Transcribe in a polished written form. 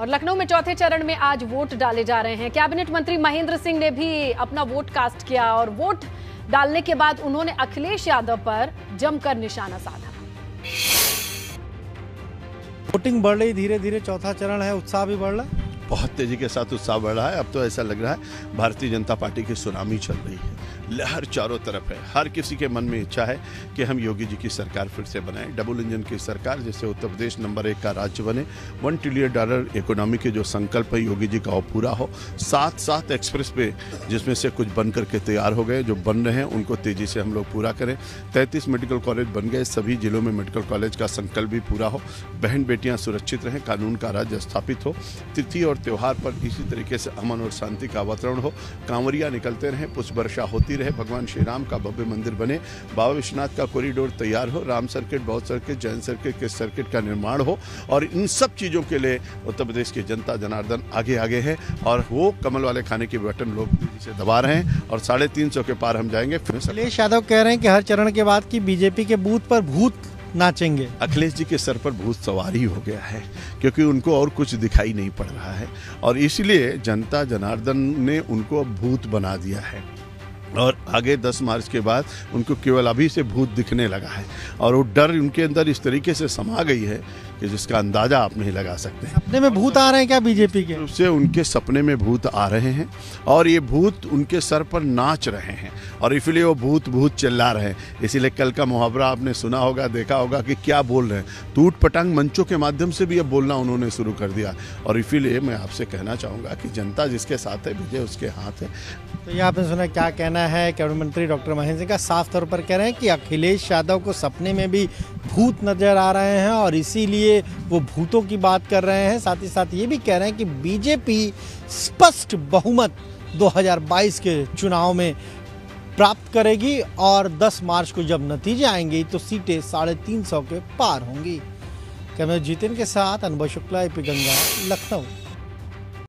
और लखनऊ में चौथे चरण में आज वोट डाले जा रहे हैं। कैबिनेट मंत्री महेंद्र सिंह ने भी अपना वोट कास्ट किया और वोट डालने के बाद उन्होंने अखिलेश यादव पर जमकर निशाना साधा। वोटिंग बढ़ रही, धीरे धीरे चौथा चरण है, उत्साह भी बढ़ रहा है, बहुत तेजी के साथ उत्साह बढ़ रहा है। अब तो ऐसा लग रहा है भारतीय जनता पार्टी की सुनामी चल रही है, लहर चारों तरफ है। हर किसी के मन में इच्छा है कि हम योगी जी की सरकार फिर से बनाएं, डबल इंजन की सरकार, जिससे उत्तर प्रदेश नंबर 1 का राज्य बने, $1 ट्रिलियन इकोनॉमी के जो संकल्प है योगी जी का वो पूरा हो। साथ एक्सप्रेस वे जिसमें से कुछ बन करके तैयार हो गए, जो बन रहे हैं उनको तेजी से हम लोग पूरा करें। 33 मेडिकल कॉलेज बन गए, सभी जिलों में मेडिकल कॉलेज का संकल्प भी पूरा हो। बहन बेटियाँ सुरक्षित रहें, कानून का राज्य स्थापित हो। तिथि और त्यौहार पर इसी तरीके से अमन और शांति का वातावरण हो। कांवरिया निकलते रहें, पुष्प वर्षा होती रहे, भगवान श्री राम का भव्य मंदिर बने, बाबा विश्वनाथ का कॉरिडोर तैयार हो, राम सर्किट, बौद्ध सर्किट, जैन सर्किट के सर्किट का निर्माण हो। और इन सब चीज़ों के लिए उत्तर प्रदेश की जनता, जनार्दन आगे है और वो कमल वाले खाने के बटन लोग तेजी से दबा रहे हैं और 350 के पार हम जाएंगे। अखिलेश यादव कह रहे हैं कि हर चरण के बाद की बीजेपी के बूथ पर भूत नाचेंगे। अखिलेश जी के सर पर भूत सवारी हो गया है, क्योंकि उनको और कुछ दिखाई नहीं पड़ रहा है और इसलिए जनता, जनार्दन ने उनको अब भूत बना दिया है और आगे 10 मार्च के बाद उनको केवल अभी से भूत दिखने लगा है और वो डर उनके अंदर इस तरीके से समा गई है कि जिसका अंदाजा आप नहीं लगा सकते हैं। सपने में भूत आ रहे हैं क्या बीजेपी के? उससे उनके सपने में भूत आ रहे हैं और ये भूत उनके सर पर नाच रहे हैं और इसलिए वो भूत चिल्ला रहे हैं। इसीलिए कल का मुहावरा आपने सुना होगा, देखा होगा कि क्या बोल रहे हैं। टूट पटांग मंचों के माध्यम से भी अब बोलना उन्होंने शुरू कर दिया और इसीलिए मैं आपसे कहना चाहूँगा कि जनता जिसके साथ है विजय उसके हाथ है। तो ये आपने सुना क्या कहना है कैबिनेट मंत्री डॉक्टर महेंद्र सिंह का। साफ तौर पर कह रहे हैं कि अखिलेश यादव को सपने में भी भूत नजर आ रहे हैं और इसीलिए वो भूतों की बात कर रहे हैं। साथ ही साथ ये भी कह रहे हैं कि बीजेपी स्पष्ट बहुमत 2022 के चुनाव में प्राप्त करेगी और 10 मार्च को जब नतीजे आएंगे तो सीटें 350 के पार होंगी। कैमरा जितेंद्र के साथ अनुभव शुक्ला, एपी गंगा, लखनऊ।